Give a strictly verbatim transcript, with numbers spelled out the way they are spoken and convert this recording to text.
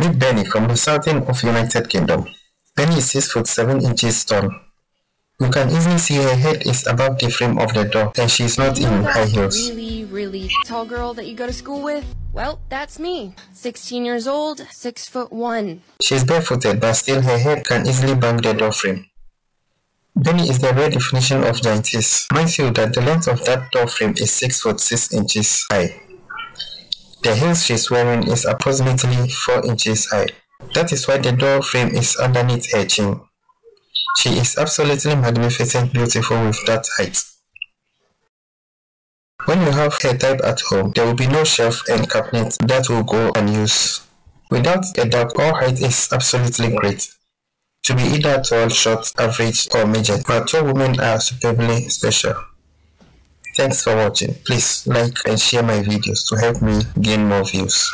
Read Benny from the southern of United Kingdom. Benny is six foot seven inches tall. You can easily see her head is above the frame of the door and she's not you in high heels. Really, really tall girl that you go to school with? Well, that's me. sixteen years old, six foot one. She's barefooted, but still her head can easily bang the door frame. Benny is the rare definition of giantess. Mind you that the length of that door frame is six foot six inches high. The heels she's wearing is approximately four inches high. That is why the door frame is underneath her chin. She is absolutely magnificent, beautiful with that height. When you have her type at home, there will be no shelf and cabinet that will go unused. Without a doubt, all height is absolutely great. To be either tall, short, average, or midget, but tall women are superbly special. Thanks for watching. Please like and share my videos to help me gain more views.